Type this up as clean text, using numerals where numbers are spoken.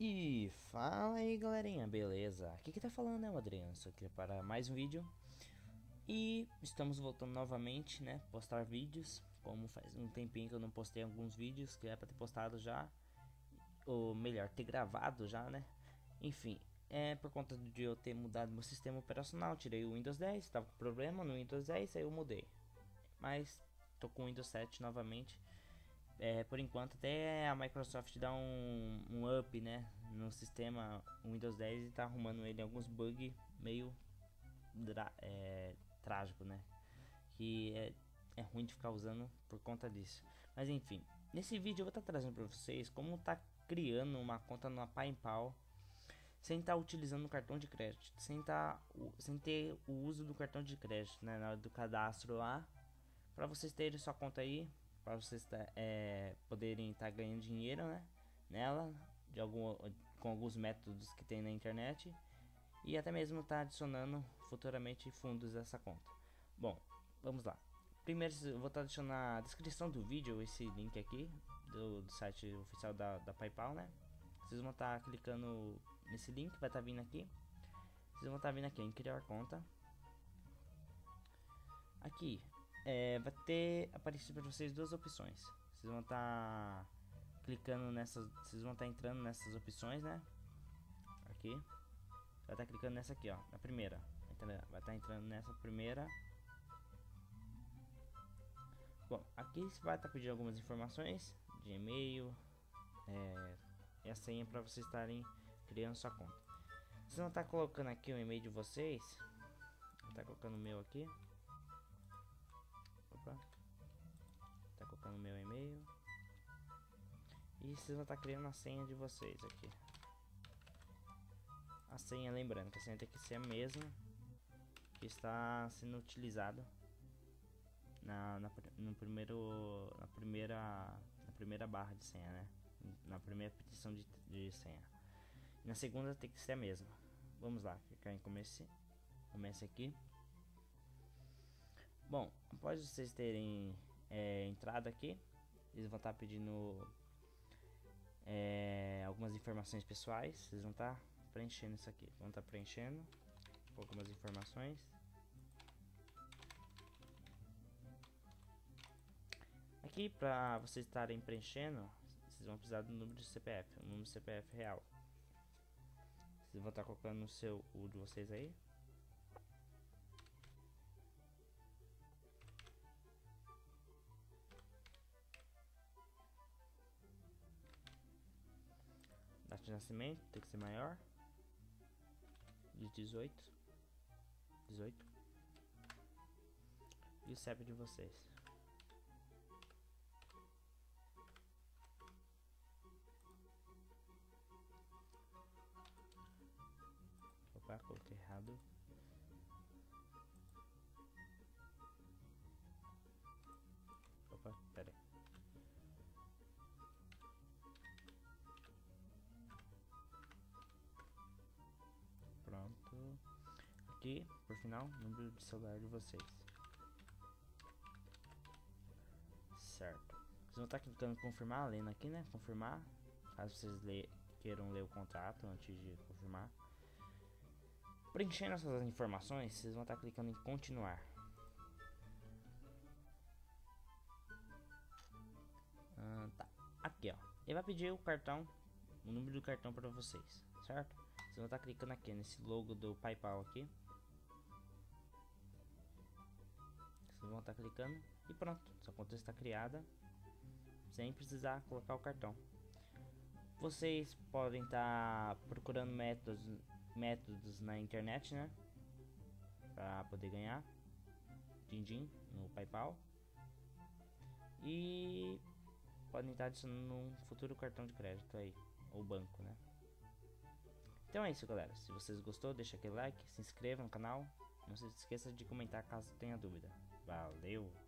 E fala aí galerinha, beleza? Aqui que tá falando é o Adriano, estou aqui para mais um vídeo. E estamos voltando novamente, né? Postar vídeos, como faz um tempinho que eu não postei alguns vídeos, que é para ter postado já. Ou melhor, ter gravado já, né? Enfim, por conta de eu ter mudado meu sistema operacional, tirei o Windows 10, estava com problema no Windows 10, aí eu mudei. Mas tô com o Windows 7 novamente. Por enquanto até a Microsoft dá um up, né, no sistema Windows 10 e tá arrumando ele alguns bugs meio trágico, né, que é ruim de ficar usando por conta disso. Mas enfim, nesse vídeo eu vou estar trazendo para vocês como tá criando uma conta na PayPal sem estar utilizando o cartão de crédito, sem ter o uso do cartão de crédito, né, na hora do cadastro lá, para vocês terem sua conta aí. Para vocês poderem estar ganhando dinheiro, né, nela, com alguns métodos que tem na internet, e até mesmo estar adicionando futuramente fundos dessa conta. Bom, vamos lá. Primeiro eu vou estar deixando na descrição do vídeo esse link aqui do site oficial da PayPal, né. Vocês vão estar clicando nesse link, vai estar vindo aqui. Vocês vão estar vindo aqui em criar conta. Aqui vai ter aparecido para vocês duas opções. Vocês vão estar clicando nessas, vocês vão estar entrando nessas opções, né? Aqui vai estar clicando nessa aqui, ó, na primeira. Vai estar entrando nessa primeira. Bom, aqui você vai estar pedindo algumas informações de e-mail e a senha para vocês estarem criando sua conta. Vocês vão estar colocando aqui o e-mail de vocês. Vou estar colocando o meu aqui. Tá colocando meu e-mail e vocês vão estar criando a senha de vocês aqui. A senha, lembrando que a senha tem que ser a mesma que está sendo utilizada na primeira barra de senha, né? Na primeira petição de senha. E na segunda tem que ser a mesma. Vamos lá, clicar em comece aqui. Bom, após vocês terem entrado aqui, eles vão estar pedindo algumas informações pessoais. Vocês vão estar preenchendo isso aqui. Vão estar preenchendo algumas informações. Aqui, para vocês estarem preenchendo, vocês vão precisar do número de CPF, o número de CPF real. Vocês vão estar colocando o de vocês aí. Data de nascimento tem que ser maior de 18 e o CEP de vocês. Opa, coloquei errado. Opa, pera aí. Aqui, por final, número de celular de vocês. Certo. Vocês vão estar clicando em confirmar, lendo aqui, né? Confirmar. Caso vocês queiram ler o contrato antes de confirmar. Preenchendo essas informações, vocês vão estar clicando em continuar. Tá. Aqui, ó. Ele vai pedir o cartão, o número do cartão para vocês, certo? Vocês vão estar clicando aqui nesse logo do PayPal aqui. Vocês vão estar clicando e pronto, sua conta está criada sem precisar colocar o cartão. Vocês podem estar procurando métodos na internet, né, para poder ganhar din-din no PayPal, e podem estar adicionando um futuro cartão de crédito aí ou banco, né? Então é isso galera, se vocês gostou, deixa aquele like, se inscreva no canal, não se esqueça de comentar caso tenha dúvida. Valeu!